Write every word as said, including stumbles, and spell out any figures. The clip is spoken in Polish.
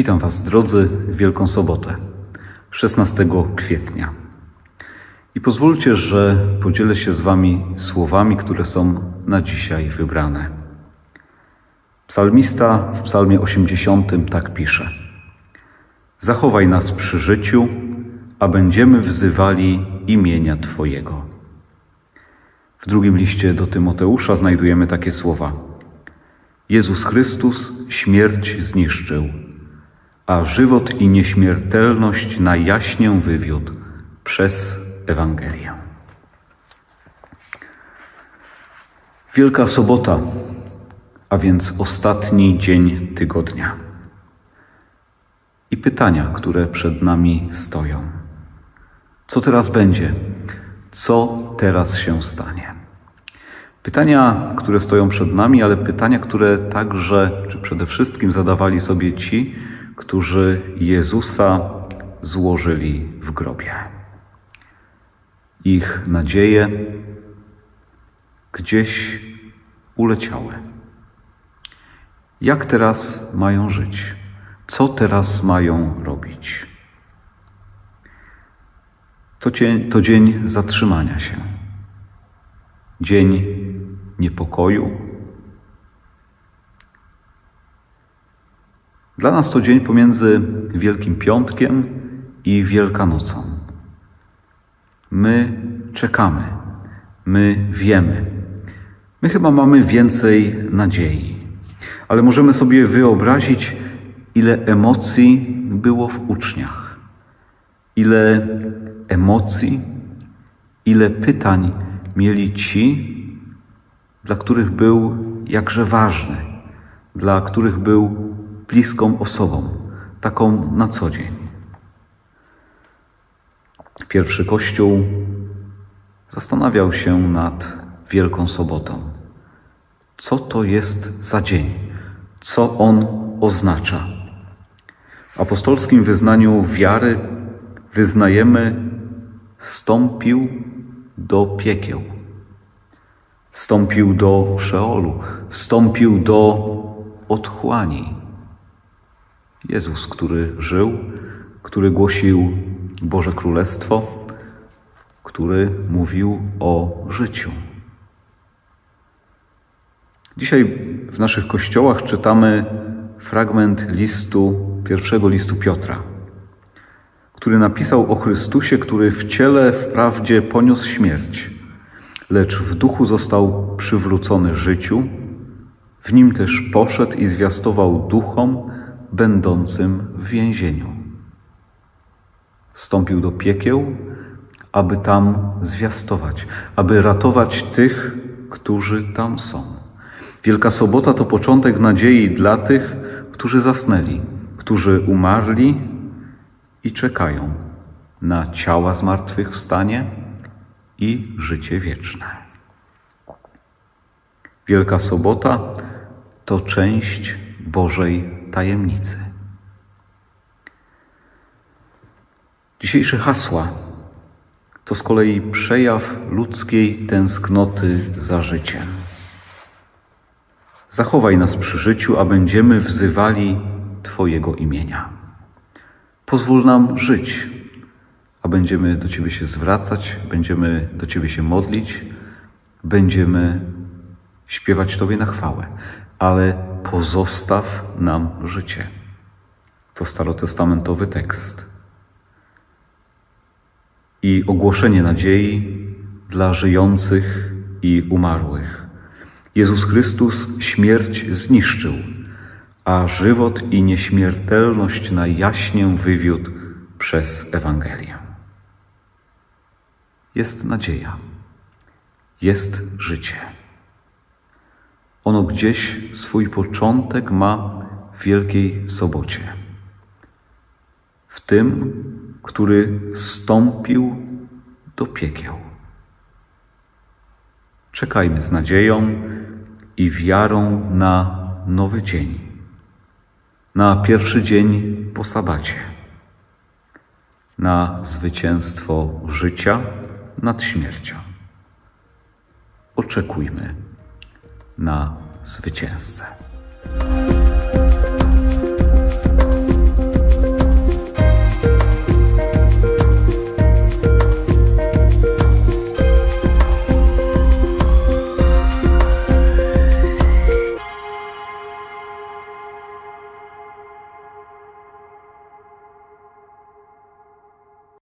Witam Was, drodzy, w Wielką Sobotę, szesnastego kwietnia. I pozwólcie, że podzielę się z Wami słowami, które są na dzisiaj wybrane. Psalmista w psalmie osiemdziesiątym tak pisze. Zachowaj nas przy życiu, a będziemy wzywali imienia Twojego. W drugim liście do Tymoteusza znajdujemy takie słowa. Jezus Chrystus śmierć zniszczył, a żywot i nieśmiertelność na jaśnię wywiódł przez Ewangelię. Wielka Sobota, a więc ostatni dzień tygodnia. I pytania, które przed nami stoją. Co teraz będzie? Co teraz się stanie? Pytania, które stoją przed nami, ale pytania, które także, czy przede wszystkim zadawali sobie ci, którzy Jezusa złożyli w grobie. Ich nadzieje gdzieś uleciały. Jak teraz mają żyć? Co teraz mają robić? To dzień, to dzień zatrzymania się. Dzień niepokoju. Dla nas to dzień pomiędzy Wielkim Piątkiem i Wielkanocą. My czekamy, my wiemy. My chyba mamy więcej nadziei, ale możemy sobie wyobrazić, ile emocji było w uczniach, ile emocji, ile pytań mieli ci, dla których był jakże ważny, dla których był bliską osobą, taką na co dzień. Pierwszy Kościół zastanawiał się nad Wielką Sobotą. Co to jest za dzień? Co on oznacza? W apostolskim wyznaniu wiary wyznajemy, wstąpił do piekieł, wstąpił do Szeolu, wstąpił do otchłani. Jezus, który żył, który głosił Boże Królestwo, który mówił o życiu. Dzisiaj w naszych kościołach czytamy fragment listu, pierwszego listu Piotra, który napisał o Chrystusie, który w ciele wprawdzie poniósł śmierć, lecz w duchu został przywrócony życiu, w nim też poszedł i zwiastował duchom będącym w więzieniu. Wstąpił do piekieł, aby tam zwiastować, aby ratować tych, którzy tam są. Wielka Sobota to początek nadziei dla tych, którzy zasnęli, którzy umarli i czekają na ciała zmartwychwstanie i życie wieczne. Wielka Sobota to część Bożej tajemnicy. Dzisiejsze hasła to z kolei przejaw ludzkiej tęsknoty za życiem. Zachowaj nas przy życiu, a będziemy wzywali Twojego imienia. Pozwól nam żyć, a będziemy do Ciebie się zwracać, będziemy do Ciebie się modlić, będziemy śpiewać Tobie na chwałę, ale pozostaw nam życie. To starotestamentowy tekst. I ogłoszenie nadziei dla żyjących i umarłych. Jezus Chrystus śmierć zniszczył, a żywot i nieśmiertelność na jaśnię wywiódł przez Ewangelię. Jest nadzieja. Jest życie. Ono gdzieś swój początek ma w Wielkiej Sobocie. W tym, który wstąpił do piekieł. Czekajmy z nadzieją i wiarą na nowy dzień. Na pierwszy dzień po sabacie. Na zwycięstwo życia nad śmiercią. Oczekujmy na zwycięzcę.